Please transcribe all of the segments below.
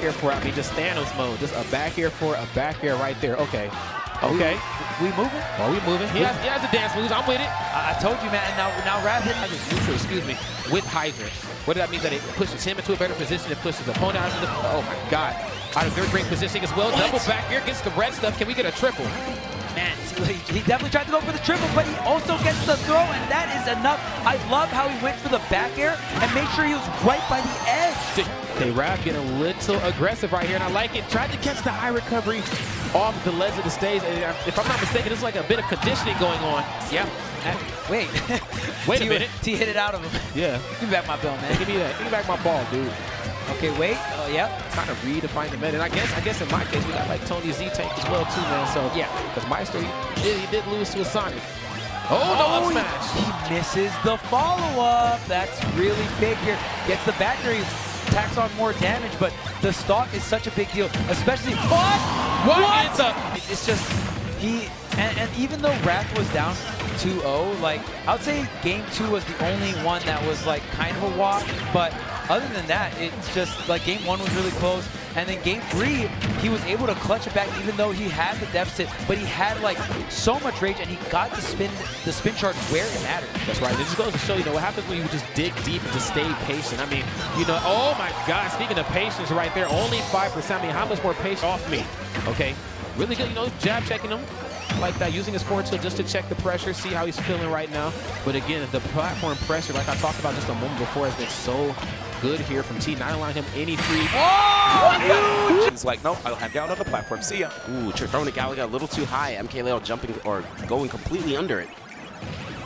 back air for, I mean, just Thanos mode. Just a back air for, a back air right there. Okay. Okay. We moving? Are we moving? He has the dance moves. I'm with it. I told you, man. Now Wrath hit neutral, excuse me, with Hydra. What that means that it pushes him into a better position. It pushes the opponent out of the, oh my God. Out of their great positioning as well. What? Double back air gets the red stuff. Can we get a triple? Man, he definitely tried to go for the triple, but he also gets the throw, and that is enough. I love how he went for the back air and made sure he was right by the edge. Okay, Wrath getting a little aggressive right here, and I like it. Tried to catch the high recovery off the ledge of the stage, and if I'm not mistaken, there's like a bit of conditioning going on. Yeah. Wait a minute. T hit it out of him. Yeah. Give me back my ball, man. Give me that. Give me back my ball, dude. Okay, wait. Oh, yeah. Trying to redefine the meta. And I guess in my case, we got like Tony Z-Tank as well, too, man. So, yeah. Because Maestro, he did lose to Asani. Oh, no up smash. He misses the follow-up. That's really big here. Gets the back there. He tacks on more damage, but the stock is such a big deal. Especially, what? It's just, and even though Wrath was down 2-0, like, I would say game two was the only one that was, like, kind of a walk, but other than that, it's just like game one was really close, and then game three, he was able to clutch it back even though he had the deficit, but he had like so much rage and he got to spin the spin chart where it mattered. That's right. It just goes to show, you know, what happens when you just dig deep and just stay patient. I mean, you know, oh my God, speaking of patience right there, only 5%. I mean, how much more patience off me? Okay, really good, you know, jab checking him like that, using his forward tilt just to check the pressure, see how he's feeling right now. But again, the platform pressure, like I talked about just a moment before, has been so good here from T, not allowing him any free. Oh, he's like, nope, I'll head down on the platform. See ya. Ooh, throwing to Galaga a little too high. MKLeo jumping or going completely under it.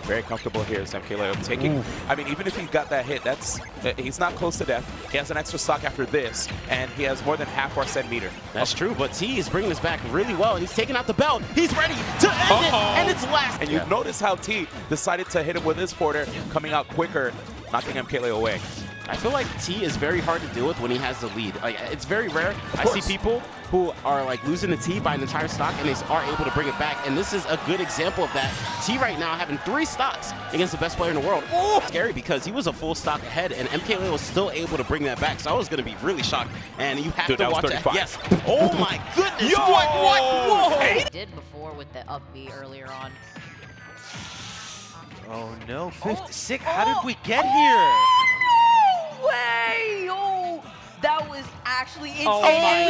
Very comfortable here as MKLeo taking. Ooh. I mean, even if he got that hit, that's he's not close to death. He has an extra stock after this, and he has more than half our set meter. That's true, but T is bringing this back really well, and he's taking out the belt. He's ready to end it, and it's last. And you notice how T decided to hit him with his forwarder, coming out quicker, knocking MKLeo away. I feel like T is very hard to deal with when he has the lead. Like, it's very rare. I see people who are like losing to T by an entire stock and they are able to bring it back. And this is a good example of that. T right now having 3 stocks against the best player in the world. Oh, scary, because he was a full stock ahead and MKLeo was still able to bring that back. So I was going to be really shocked. And you have to watch that. Yes. Oh my goodness. Yo! What? Whoa. Did before with the upbeat earlier on. Oh no. 56. How did we get here? Way! Oh, that was actually insane. Oh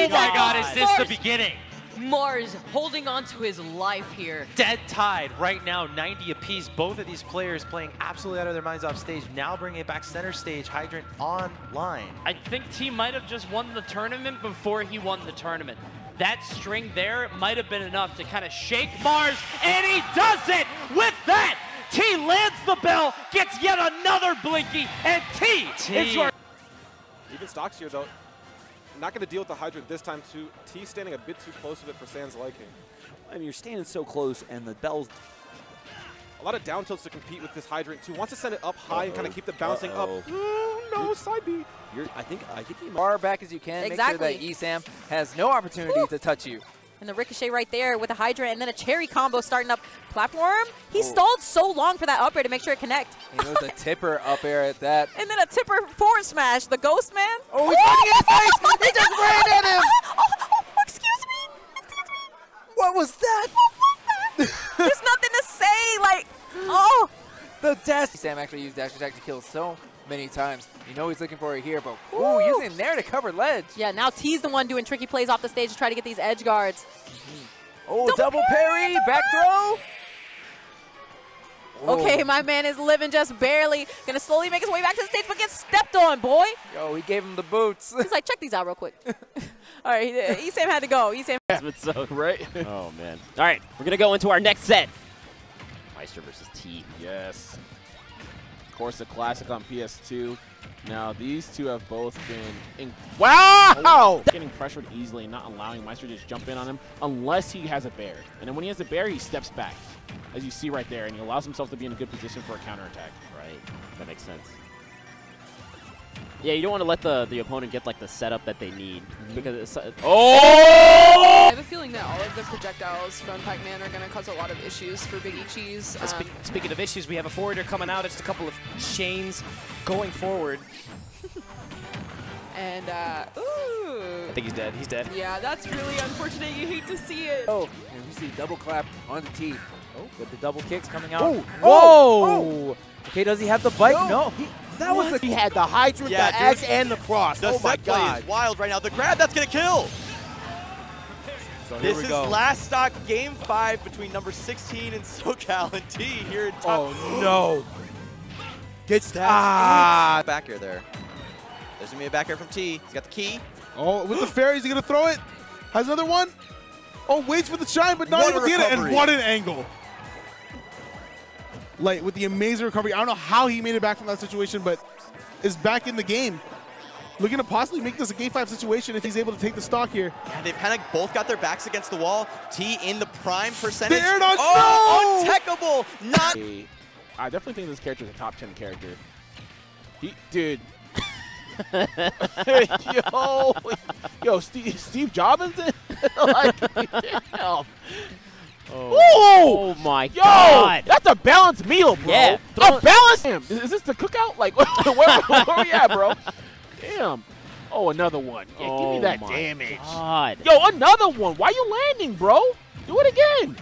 my God, is this the beginning? Mars holding on to his life here. Dead tied right now, 90 apiece. Both of these players playing absolutely out of their minds off stage. Now bringing it back center stage, Hydrant online. I think T might have just won the tournament before he won the tournament. That string there might have been enough to kind of shake Mars, and he does it with that! T lands the bell, gets yet another blinky, and T is your... Even stocks here, though, not going to deal with the Hydra this time, too. T standing a bit too close to it for San's liking. I mean, you're standing so close, and the bell's... A lot of down tilts to compete with this Hydrant, too. Wants to send it up high and kind of keep the bouncing up. Oh, no, side B. I think he... As far back as you can, exactly. Make sure that ESAM has no opportunity to touch you. And the ricochet right there with a Hydra, and then a cherry combo starting up platform. He stalled so long for that up air to make sure it connect. It was a tipper up air at that. And then a tipper forward smash. The ghost man. Oh, he's running in his face. He just ran at him. Excuse me. What was that? There's nothing to say. Like, the dash. Sam actually used dash attack to kill so many times. You know he's looking for it here, but ooh, using there to cover ledge. Yeah, now T's the one doing tricky plays off the stage to try to get these edge guards. Oh, double parry, back throw. Whoa. Okay, my man is living just barely. Gonna slowly make his way back to the stage, but gets stepped on, boy. Yo, he gave him the boots. He's like, check these out real quick. All right, ESAM had to go. ESAM. So, right? Oh, man. All right, we're gonna go into our next set. Maestro versus T. Yes. Of course, a classic on PS2. Now, these two have both been getting pressured easily, not allowing Maestro to just jump in on him unless he has a bear. And then when he has a bear, he steps back, as you see right there, and he allows himself to be in a good position for a counterattack. Right. That makes sense. Yeah, you don't want to let the opponent get like the setup that they need because it's, I have a feeling that all of the projectiles from Pac-Man are going to cause a lot of issues for Big E Cheese. Speaking of issues, we have a forwarder coming out. It's a couple of chains going forward. And, ooh. I think he's dead. He's dead. Yeah, that's really unfortunate. You hate to see it. Oh, and we see a double clap on the tee. Oh, with the double kicks coming out. Oh. Whoa! Oh. Okay, does he have the bike? No. He had the Hydra, the X, and the cross. The set play is wild right now. The grab, that's going to kill. So this is last stock, game 5 between number 16 and SoCal and T here in top. Oh no! Gets that. Ah, back air there. There's gonna be a back air from T. He's got the key. Oh, with the fairies, he's gonna throw it. Has another one. Oh, waits for the shine, but not able to get it. And what an angle! Like with the amazing recovery. I don't know how he made it back from that situation, but is back in the game. Looking to possibly make this a game 5 situation if he's able to take the stock here. Yeah, they've kind of both got their backs against the wall. T in the prime percentage. They're not, oh, no! Untackable! Not. I definitely think this character is a top 10 character. Dude. yo, Steve Jobbinson? Like, damn. Oh my god! That's a balanced meal, bro. Yeah. A balanced. Is this the cookout? Like, where we at, bro? Damn. Oh, another one. Yeah, oh, give me that damage. God. Yo, another one. Why are you landing, bro? Do it again.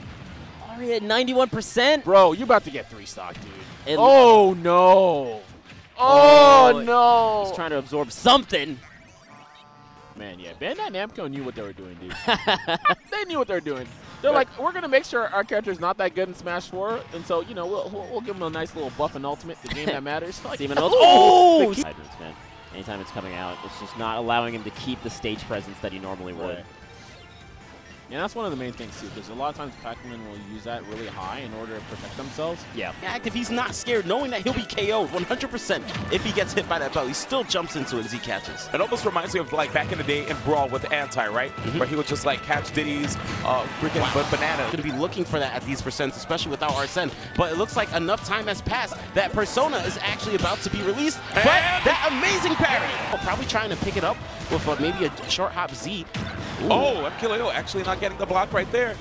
Ari at 91%. Bro, you're about to get 3-stock, dude. It oh, no. Oh, no. He's trying to absorb something. Man, yeah. Bandai Namco knew what they were doing, dude. They knew what they were doing. They're like, we're going to make sure our character's not that good in Smash 4, and so, you know, we'll give him a nice little buff in Ultimate, the game that matters. Like, oh! Hydra's, man. Anytime it's coming out, it's just not allowing him to keep the stage presence that he normally would. Right. Yeah, that's one of the main things, too, because a lot of times Pac-Man will use that really high in order to protect themselves. Yeah. If he's not scared, knowing that he'll be KO'd 100% if he gets hit by that bell, he still jumps into it as he catches. It almost reminds me of, like, back in the day in Brawl with Anti, right? Mm-hmm. Where he would just, like, catch ditties, freaking bananas. He's going to be looking for that at these percents, especially without Arsene. But it looks like enough time has passed that Persona is actually about to be released. And but that amazing parry! Probably trying to pick it up with maybe a short hop Z. Ooh. Oh, MKLeo actually not getting the block right there.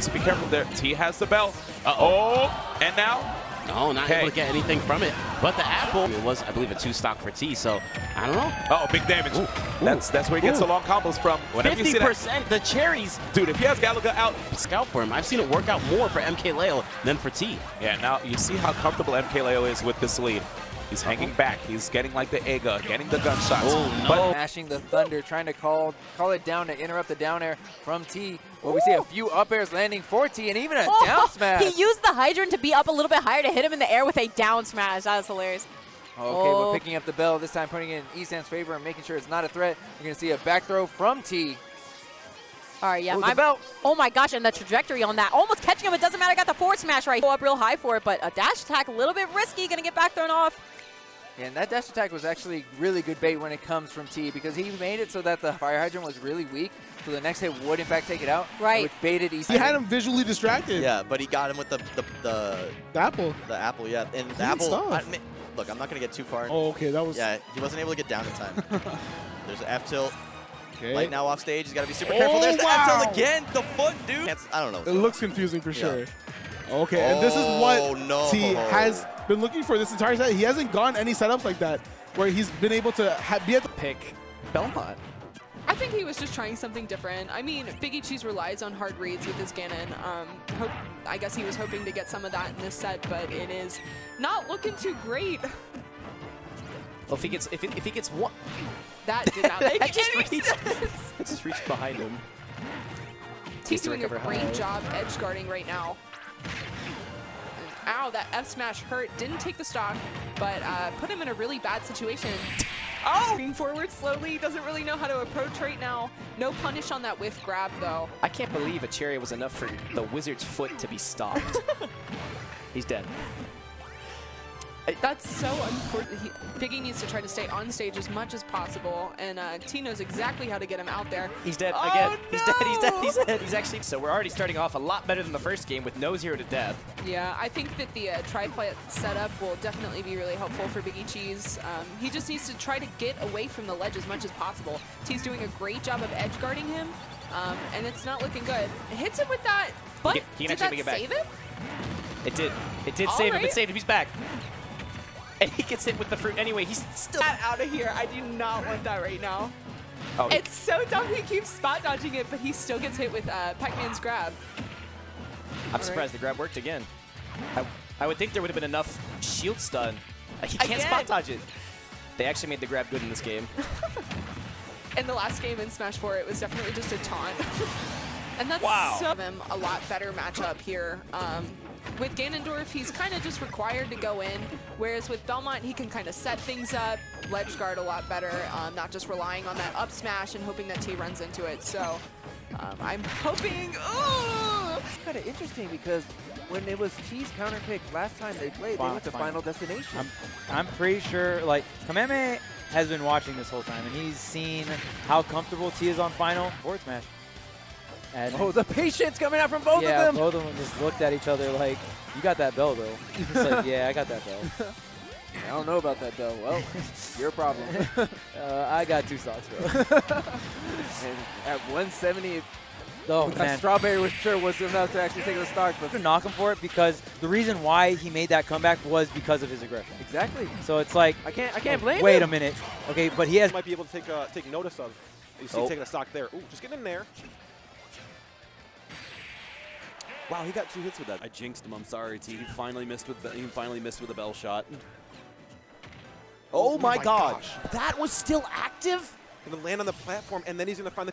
So be careful there. T has the bell. Uh-oh. And now? No, not able to get anything from it. But the apple. It was, I believe, a 2-stock for T, so I don't know. Uh-oh, big damage. Ooh. That's where he gets the long combos from. Whenever 50%, you see that, the cherries. Dude, if he has Galaga out. Scout for him. I've seen it work out more for MKLeo than for T. Yeah, now you see how comfortable MKLeo is with this lead. He's hanging back. He's getting like the Ega, getting the gunshots. Oh, no. Smashing the thunder, trying to call it down to interrupt the down air from T. Well, we see a few up airs landing for T and even a down smash. He used the Hydrant to be up a little bit higher to hit him in the air with a down smash. That was hilarious. Okay, but picking up the bell, this time putting it in ESAM's favor and making sure it's not a threat. We're going to see a back throw from T. All right, yeah, oh my gosh, and the trajectory on that. Almost catching him. It doesn't matter. I got the forward smash right. Go up real high for it, but a dash attack, a little bit risky. Going to get back thrown off. And that dash attack was actually really good bait when it comes from T because he made it so that the fire hydrant was really weak, so the next hit would in fact take it out. Right. It baited ESAM. He had him visually distracted. Yeah, but he got him with the apple. The apple, yeah. And the apple. Look, I'm not gonna get too far. Oh, okay, that was. Yeah, he wasn't able to get down in time. There's an F tilt. Okay. Light now off stage. He's got to be super careful. There's the F tilt again. The foot, dude. I don't know. It looks confusing for sure. Okay, and this is what T has been looking for this entire set. He hasn't gone any setups like that where he's been able to be at the pick. Belmont. I think he was just trying something different. I mean, Big E Cheese relies on hard reads with his Ganon. I guess he was hoping to get some of that in this set, but it is not looking too great. Well, if he gets one, that did not make any sense. I just reached behind him. T's doing a great job edge guarding right now. Ow, that F smash hurt. Didn't take the stock, but put him in a really bad situation. Oh! Moving forward slowly, doesn't really know how to approach right now. No punish on that whiff grab, though. I can't believe a cherry was enough for the wizard's foot to be stopped. He's dead. That's so unfortunate. Big E needs to try to stay on stage as much as possible, and T knows exactly how to get him out there. He's dead again. No! He's dead. He's actually. So we're already starting off a lot better than the first game with no zero to death. Yeah, I think that the triplet setup will definitely be really helpful for Big E Cheese. He just needs to try to get away from the ledge as much as possible. T's doing a great job of edge guarding him, and it's not looking good. It hits him with that, but did that save him? It did. It did save him. It saved him. He's back. And he gets hit with the fruit anyway. He's still out of here. I do not want that right now. Oh. It's so dumb he keeps spot dodging it, but he still gets hit with Pac-Man's grab. I'm surprised the grab worked again. I would think there would have been enough shield stun. He can't spot dodge it. They actually made the grab good in this game. In the last game in Smash 4, it was definitely just a taunt. And that's a lot better matchup here. With Ganondorf, he's kind of just required to go in, whereas with Belmont, he can kind of set things up, ledge guard a lot better, not just relying on that up smash and hoping that T runs into it. So I'm hoping, ooh! It's kind of interesting because when it was T's counter pick last time they played, they went to Final Destination. I'm pretty sure, like, Kameme has been watching this whole time, and he's seen how comfortable T is on Final Forward Smash. And oh, the patience coming out from both of them! Yeah, both of them just looked at each other like, you got that bell, though. It's like, yeah, I got that bell. I don't know about that, though. Well, your problem. I got 2 stocks, bro. And at 170, oh, man. Strawberry was sure was enough to actually take the stock. But knock him for it because the reason why he made that comeback was because of his aggression. Exactly. So it's like, I can't blame him. Wait a minute. Okay, but he has... might be able to take notice of. You see taking a stock there. Ooh, just get in there. Wow, he got 2 hits with that. I jinxed him. I'm sorry, T. He finally missed with the, a bell shot. Oh my gosh. That was still active? Gonna land on the platform, and then he's gonna find the.